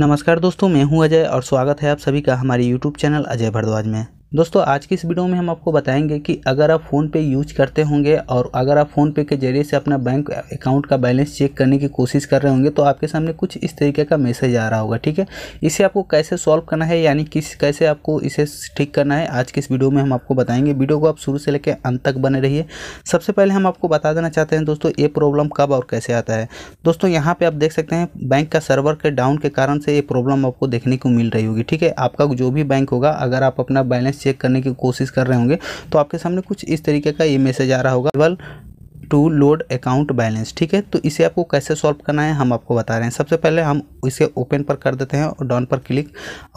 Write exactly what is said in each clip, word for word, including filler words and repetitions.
नमस्कार दोस्तों, मैं हूं अजय और स्वागत है आप सभी का हमारे यूट्यूब चैनल अजय भारद्वाज में। दोस्तों, आज की इस वीडियो में हम आपको बताएंगे कि अगर आप फ़ोनपे यूज करते होंगे और अगर आप फ़ोनपे के जरिए से अपना बैंक अकाउंट का बैलेंस चेक करने की कोशिश कर रहे होंगे तो आपके सामने कुछ इस तरीके का मैसेज आ रहा होगा। ठीक है, इसे आपको कैसे सॉल्व करना है, यानी किस कैसे आपको इसे ठीक करना है, आज की इस वीडियो में हम आपको बताएंगे। वीडियो को आप शुरू से लेकर अंत तक बने रहिए। सबसे पहले हम आपको बता देना चाहते हैं दोस्तों, ये प्रॉब्लम कब और कैसे आता है। दोस्तों, यहाँ पर आप देख सकते हैं बैंक का सर्वर के डाउन के कारण से ये प्रॉब्लम आपको देखने को मिल रही होगी। ठीक है, आपका जो भी बैंक होगा, अगर आप अपना बैलेंस चेक करने की कोशिश कर रहे होंगे तो आपके सामने कुछ इस तरीके का ये मैसेज आ रहा होगा, well to load account balance. ठीक है, तो इसे आपको कैसे सॉल्व करना है हम आपको बता रहे हैं। सबसे पहले हम इसे ओपन पर कर देते हैं और डाउन पर क्लिक,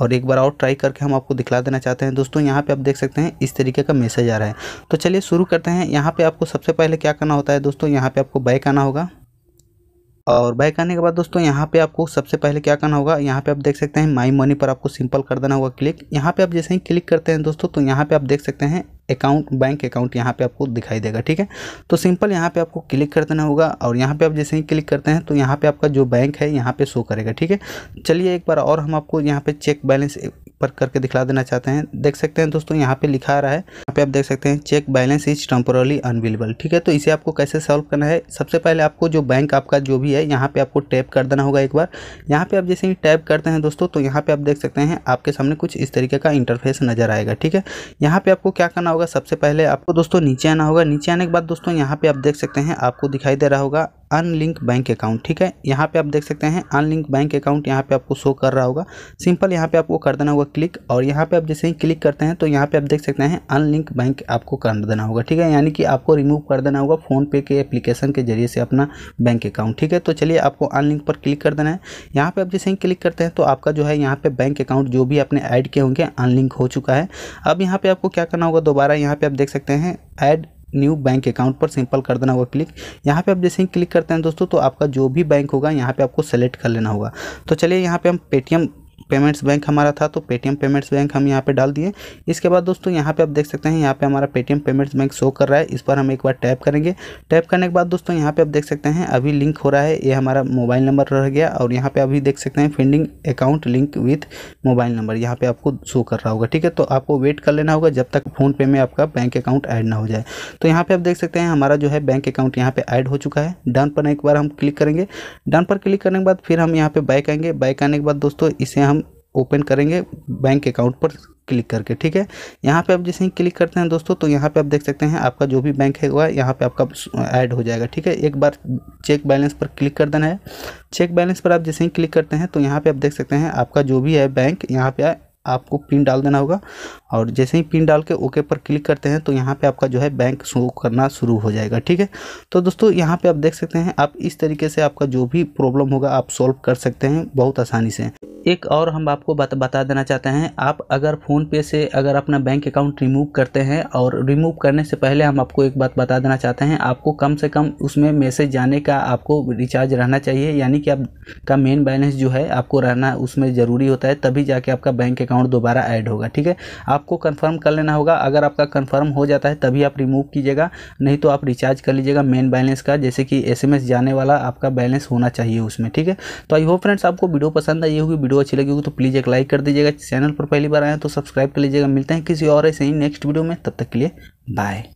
और एक बार और ट्राई करके हम आपको दिखला देना चाहते हैं। दोस्तों, यहाँ पे आप देख सकते हैं इस तरीके का मैसेज आ रहा है। तो चलिए शुरू करते हैं। यहाँ पर आपको सबसे पहले क्या करना होता है दोस्तों, यहाँ पर आपको बैक आना होगा, और बैक आने के बाद दोस्तों यहाँ पे आपको सबसे पहले क्या करना होगा, यहाँ पे आप देख सकते हैं माई मनी पर आपको सिंपल कर देना होगा क्लिक। यहाँ पे आप जैसे ही क्लिक करते हैं दोस्तों, तो यहाँ पे आप देख सकते हैं अकाउंट बैंक अकाउंट यहाँ पे आपको दिखाई देगा। ठीक है, तो सिंपल यहाँ पे आपको क्लिक कर देना होगा, और यहाँ पे आप जैसे ही क्लिक करते हैं तो यहाँ पे आपका जो बैंक है यहाँ पे शो करेगा। ठीक है, चलिए एक बार और हम आपको यहाँ पे चेक बैलेंस पर करके दिखला देना चाहते हैं। देख सकते हैं दोस्तों, यहाँ पे लिखा आ रहा है, यहाँ पे आप देख सकते हैं check balance is temporarily unavailable. ठीक है, तो इसे आपको कैसे सॉल्व करना है। सबसे पहले आपको जो बैंक आपका जो भी है यहाँ पे आपको टैप कर देना होगा एक बार। यहाँ पे आप जैसे ही टैप करते हैं दोस्तों, तो यहाँ पे आप देख सकते हैं आपके सामने कुछ इस तरीके का इंटरफेस नजर आएगा। ठीक है, यहाँ पे आपको क्या करना होगा, सबसे पहले आपको दोस्तों नीचे आना होगा। नीचे आने के बाद दोस्तों यहाँ पे आप देख सकते हैं आपको दिखाई दे रहा होगा अनलिंक बैंक अकाउंट। ठीक है, यहाँ पे आप देख सकते हैं अनलिंक बैंक अकाउंट यहाँ पे आपको शो कर रहा होगा। सिंपल यहाँ पे आपको कर देना होगा क्लिक, और यहाँ पे आप जैसे ही क्लिक करते हैं तो यहाँ पे आप देख सकते हैं अनलिंक बैंक आपको कर देना होगा। ठीक है, यानी कि आपको रिमूव कर देना होगा फ़ोनपे के एप्लीकेशन के जरिए से अपना बैंक अकाउंट। ठीक है, तो चलिए आपको अनलिंक पर क्लिक कर देना है। यहाँ पर आप जैसे ही क्लिक करते हैं तो आपका जो है यहाँ पर बैंक अकाउंट जो भी आपने ऐड किए होंगे अनलिंक हो चुका है। अब यहाँ पर आपको क्या करना होगा, दोबारा यहाँ पर आप देख सकते हैं ऐड न्यू बैंक अकाउंट पर सिंपल कर देना होगा क्लिक। यहाँ पे आप जैसे ही क्लिक करते हैं दोस्तों, तो आपका जो भी बैंक होगा यहाँ पे आपको सेलेक्ट कर लेना होगा। तो चलिए यहाँ पे हम पेटीएम पेमेंट्स बैंक हमारा था, तो पेटीएम पेमेंट्स बैंक हम यहाँ पे डाल दिए। इसके बाद दोस्तों यहाँ पे आप देख सकते हैं यहाँ पे हमारा पेटीएम पेमेंट्स बैंक शो कर रहा है। इस पर हम एक बार टैप करेंगे। टैप करने के बाद दोस्तों यहाँ पे आप देख सकते हैं अभी लिंक हो रहा है, ये हमारा मोबाइल नंबर रह गया, और यहाँ पे अभी देख सकते हैं pending account link with mobile number यहाँ पे आपको शो कर रहा होगा। ठीक है, तो आपको वेट कर लेना होगा जब तक फ़ोनपे में आपका बैंक अकाउंट ऐड ना हो जाए। तो यहाँ पे आप देख सकते हैं हमारा जो है बैंक अकाउंट यहाँ पे ऐड हो चुका है। डन पर एक बार हम क्लिक करेंगे। डन पर क्लिक करने के बाद फिर हम यहाँ पे बैक आएंगे। बैक आने के बाद दोस्तों इसे हम ओपन करेंगे बैंक अकाउंट पर क्लिक करके। ठीक है, यहाँ पे आप जैसे ही क्लिक करते हैं दोस्तों, तो यहाँ पे आप देख सकते हैं आपका जो भी बैंक है हुआ यहाँ पे आपका ऐड हो जाएगा। ठीक है, एक बार चेक बैलेंस पर क्लिक कर देना है। चेक बैलेंस पर आप जैसे ही क्लिक करते हैं तो यहाँ पे आप देख सकते हैं आपका जो भी है बैंक यहाँ पे आपको पिन डाल देना होगा, और जैसे ही पिन डाल के ओके पर क्लिक करते हैं तो यहाँ पे आपका जो है बैंक शो करना शुरू हो जाएगा। ठीक है, तो दोस्तों यहाँ पे आप देख सकते हैं आप इस तरीके से आपका जो भी प्रॉब्लम होगा आप सॉल्व कर सकते हैं बहुत आसानी से। एक और हम आपको बत, बता देना चाहते हैं, आप अगर फ़ोनपे से अगर अपना बैंक अकाउंट रिमूव करते हैं, और रिमूव करने से पहले हम आपको एक बात बता देना चाहते हैं, आपको कम से कम उसमें मैसेज जाने का आपको रिचार्ज रहना चाहिए, यानी कि आपका मेन बैलेंस जो है आपको रहना उसमें ज़रूरी होता है, तभी जाके आपका बैंक अकाउंट दोबारा ऐड होगा। ठीक है, आपको कन्फर्म कर लेना होगा। अगर आपका कन्फर्म हो जाता है तभी आप रिमूव कीजिएगा, नहीं तो आप रिचार्ज कर लीजिएगा मेन बैलेंस का, जैसे कि एस एम एस जाने वाला आपका बैलेंस होना चाहिए उसमें। ठीक है, तो आई होप फ्रेंड्स आपको वीडियो पसंद आई होगी। वीडियो अच्छी लगी होगी तो प्लीज़ एक लाइक कर दीजिएगा। चैनल पर पहली बार आए हैं तो सब्सक्राइब कर लीजिएगा। मिलते हैं किसी और ऐसे ही नेक्स्ट वीडियो में, तब तक के लिए बाय।